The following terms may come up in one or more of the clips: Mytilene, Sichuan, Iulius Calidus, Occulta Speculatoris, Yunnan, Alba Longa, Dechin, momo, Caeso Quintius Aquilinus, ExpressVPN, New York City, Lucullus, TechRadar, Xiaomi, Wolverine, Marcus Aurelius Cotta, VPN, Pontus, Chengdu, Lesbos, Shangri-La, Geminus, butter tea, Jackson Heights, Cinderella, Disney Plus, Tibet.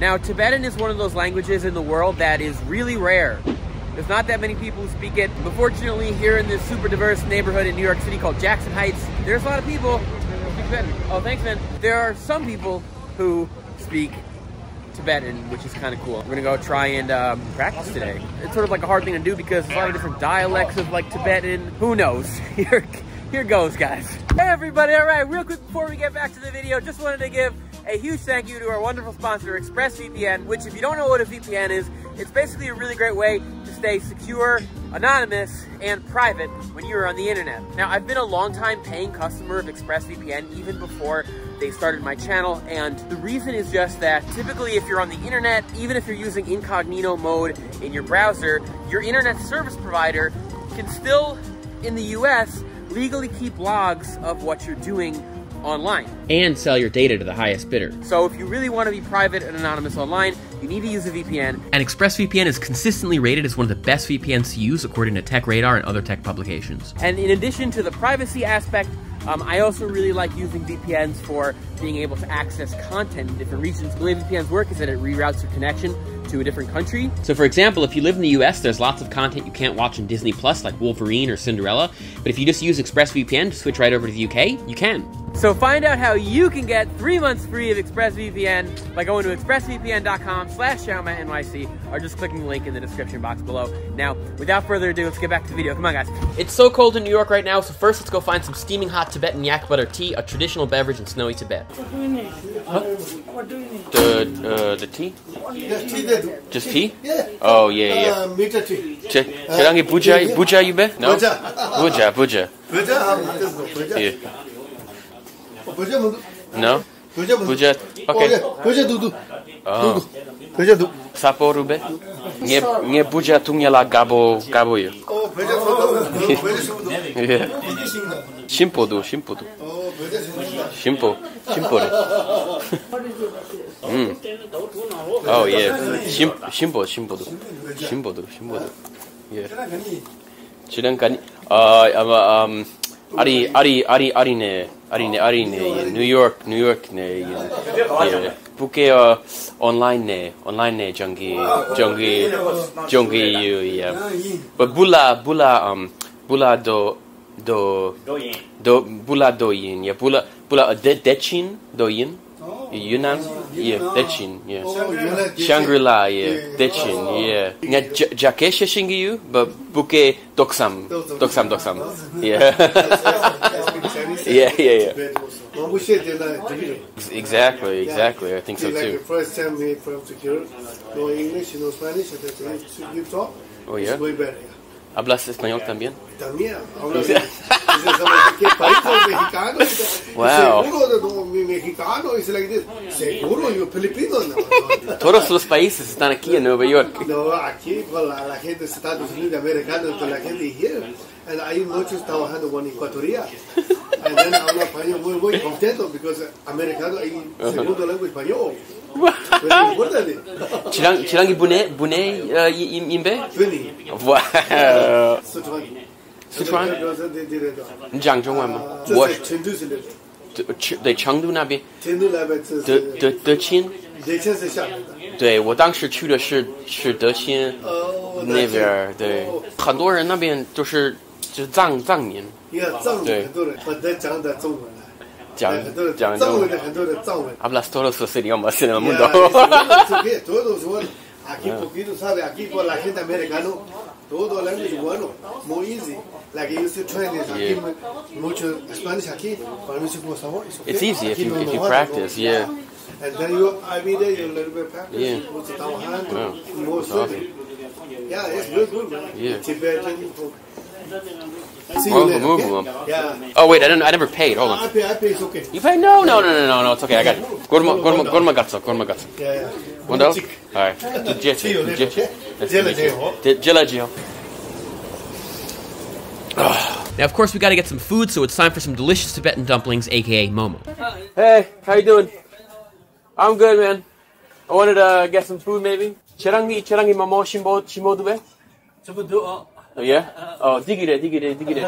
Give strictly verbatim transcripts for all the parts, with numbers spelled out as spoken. Now, Tibetan is one of those languages in the world that is really rare. There's not that many people who speak it. But fortunately, here in this super diverse neighborhood in New York City called Jackson Heights, there's a lot of people who speak Tibetan. Oh, thanks, man. There are some people who speak Tibetan, which is kind of cool. We're gonna go try and um, practice today. It's sort of like a hard thing to do because there's a lot of different dialects of like Tibetan. Who knows? Here, here goes, guys. Hey, everybody. All right, real quick before we get back to the video, just wanted to give a huge thank you to our wonderful sponsor, ExpressVPN, which if you don't know what a V P N is, it's basically a really great way to stay secure, anonymous, and private when you're on the internet. Now, I've been a long-time paying customer of ExpressVPN even before they started my channel, and the reason is just that typically if you're on the internet, even if you're using incognito mode in your browser, your internet service provider can still, in the U S, legally keep logs of what you're doing online. And sell your data to the highest bidder. So if you really want to be private and anonymous online, you need to use a V P N. And ExpressVPN is consistently rated as one of the best V P Ns to use according to TechRadar and other tech publications. And in addition to the privacy aspect, um, I also really like using V P Ns for being able to access content in different regions. The way V P Ns work is that it reroutes your connection to a different country. So for example, if you live in the U S, there's lots of content you can't watch in Disney Plus, like Wolverine or Cinderella, but if you just use ExpressVPN to switch right over to the U K, you can. So find out how you can get three months free of ExpressVPN by going to expressvpn dot com slash Xiaomi N Y C or just clicking the link in the description box below. Now, without further ado, let's get back to the video. Come on, guys. It's so cold in New York right now, so first let's go find some steaming hot Tibetan yak butter tea, a traditional beverage in snowy Tibet. What do you need? Huh? What do you need? The, uh, the tea? The tea that Just tea? Yeah. Oh, yeah, yeah. Uh, meter tea. Che, kerangi buja, buja yube? No? Buja, buja. Buja? Yeah. No? Buja. Okay. Buja dudu. Oh. Buja dudu. Sapo rube? Nye buja tungya la gabo, gabo yu. Oh, buja dudu. Buja shumdu. Yeah. Shimpo du, shimpo du. Oh, buja shimpo. Shimpo. Shimpo re. Mm. Oh yeah, Shim Shimbo Shimbodu, Shimbodu, Shimbodu. Yeah. Chirankani. Uh, um, Ari Ari Ari Ari ne Ari ne Ari ne New York New York ne. Buke online ne online ne jungi jungi jungi you yeah. But bula bula um bula do do do bula doyin yeah bula bula de dechin doyin. Yunnan, yeah, Dechin, yeah. Shangri-La, yeah, Dechin, yeah. Nga jakesha shingiyu, but buke doksam, doksam, doksam, yeah. Yeah, yeah, yeah. Exactly, exactly. I think so too. First time we from here, no English, no Spanish, and then you talk. Oh yeah. ¿Hablas español también? También. Hablo de qué país soy mexicano. Wow. Seguro de mi mexicano es like this. Seguro yo filipino. Todos los países están aquí en Nueva York. No, aquí con la gente de Estados Unidos, americanos, con la gente here. And hay muchos trabajando con Ecuatoria. And then hablo español muy muy contento because americano hay segundo lengua español. Chirangi Chirangi Bune Bune Imbe? Wow. Sichuan. They Chengdu na be. De de Dechin. Dechin. 讲讲中文 ，hablas todos los idiomas en el mundo。Todos son aquí poquito sabe aquí por la gente americana todo hablan igual, muy easy. La que yo estoy training aquí mucho español aquí para mí es como sabor. It's easy if you, if you practice, yeah. And then you every day you little bit practice. Yeah. Wow. That's awesome. Yeah, it's good, good. Yeah. Tibetan. Movable. Yeah. Oh wait, I didn't. I never paid. Hold on. I pay. I pay. It's okay. You pay? No, no, no, no, no, no. It's okay. I got it. Gorma, gorma, gorma gatsa, gorma gatsa. Yeah, yeah. One dollar. All right. Jesse, Jesse, Jelajo. Now, of course, we got to get some food, so it's time for some delicious Tibetan dumplings, aka momo. Hey, how you doing? I'm good, man. I wanted to uh, get some food, maybe. Cherangi, cherangi, momo, shimbo, shimodube. Shimbo. Oh yeah? Oh, digire, digire, digire.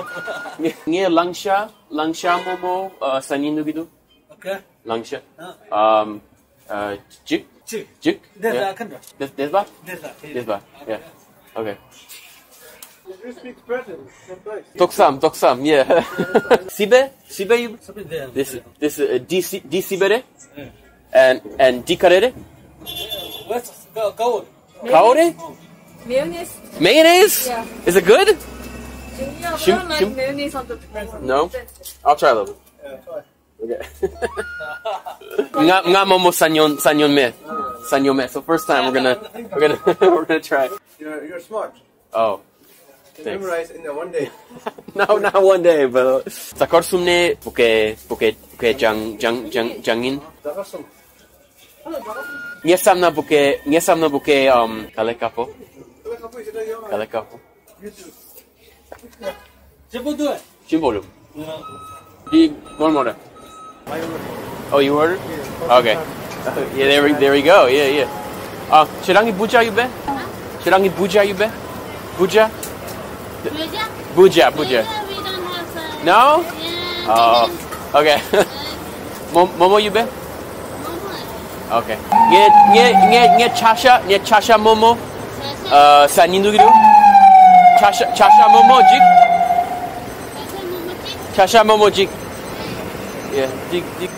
Nye langsha, langsha momo, sanin nugidu. Okay. Langsha. Um, uh, jip. Chick. Chick? Desda, Kandra. Desda? Desda. Yeah. Okay. You speak Persian sometimes. Talk some, talk some, yeah. Sibe? Sibe? This this Disibere? And and Dikarere? What's Kaori? Kaori? Mayonnaise. Mayonnaise? Yeah. Is it good? Yeah, I don't like mayonnaise on the present. No? I'll try a little. Yeah, try. Okay. Nga momo sanyon sanyon me. Sanyon me. So first time we're gonna we're gonna we're gonna try. You're you're smart. Oh. Thanks. Memorize in the one day. No, not one day, but Zakarsum ne poke poke poke jang jang jang jangin. Zakarsum. Nie sam na poke nie sam na poke um kalekapo. Kalekapo. YouTube. Chimbolu. Chimbolu. Big one more. Oh, you ordered? Yeah, okay. Yeah, there we there we go. Yeah, yeah. Uh, Chirangi buja you be? Chirangi buja you be? Buja? Buja? Buja, buja. Yeah, we don't have uh, no? Yeah. Oh, okay. Momo you be? Momo. Okay. Nye nye nye nye chasha, nye chasha momo. Uh, sanindugiru. Chasha chasha momo jik. Chasha momo jik. Yeah, dig dig.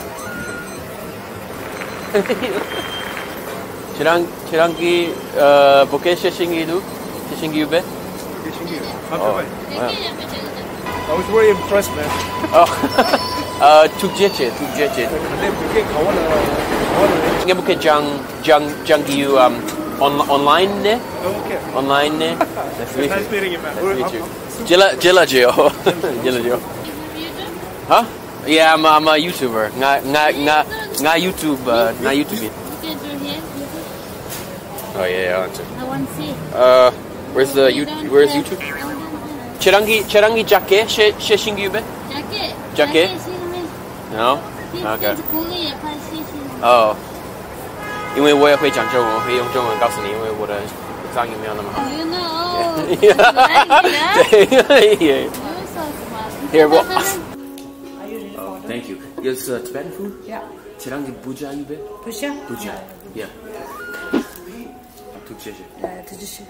Chirang chirangi uh bokeshe shingi do. Shingi ube. I was very impressed, man. Oh. Uh, tukjeche, tukjeche. Nge buke jang jang jangiu um on online ne? Okay. Online ne? Nice meeting you, man. Nice meeting you. Jela jela jeo. Jela jeo. Huh? Yeah, I'm, I'm a YouTuber. Nga nga nga nga YouTube, uh, nga YouTube. Oh yeah, I want to. I want to see. Uh, where's the you, where's YouTube? Cherangi cherangi jacket she she shingube. Jacket. Jacket. No. Okay. Oh. 因为我也会讲中文，我会用中文告诉你，因为我的英语没有那么好。You know. 对。Here we go. Thank you. It's uh, Tibetan food? Yeah. Chirangi buja yube? Buja? Buja. Yeah. Tukjeje. Yeah, tukjeje.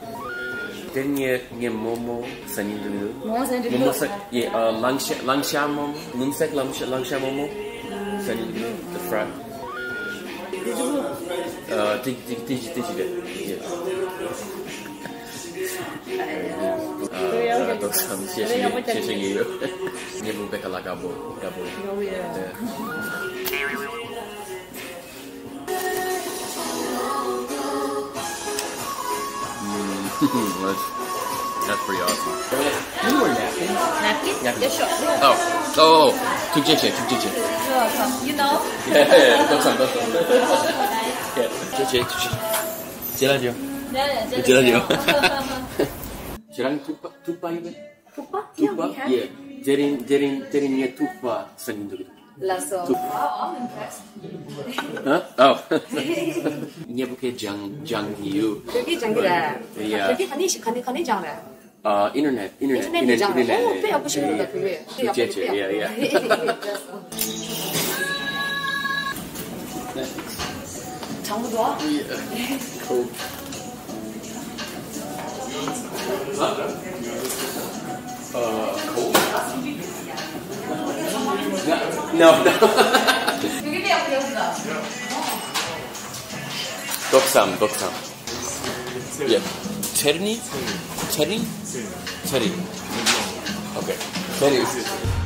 Then you momo sanindu. Momo sanindu. Momo sa yeah, uh langsha langsha momo, lumsek langsha langsha momo. Sanindu the fry. Uh dig dig dig dig dig. Yeah. Uh, got some chasing you, chasing you. Never back like a boy, a boy. That's pretty awesome. You were napkins? Napkins? Napkins? Oh, oh, took J J, took J J. You know? Yeah, that's some, that's some. Yeah, J J, J J. J J, J J. Jerang tupa tupa ibe tupa tupa yeah jering jering jeringnya tupa sendiri lasso oh I'm impressed huh oh nya buke jang jang you buke jang da yeah buke hani hani hani jang da uh internet internet internet jang oh pe aku sini da kuwe yeah yeah changbu do yeah cool. Huh? Uh, cold? No, no. Doksam, doksam. Yeah. Terni? Terni? Terni. Okay. Terni.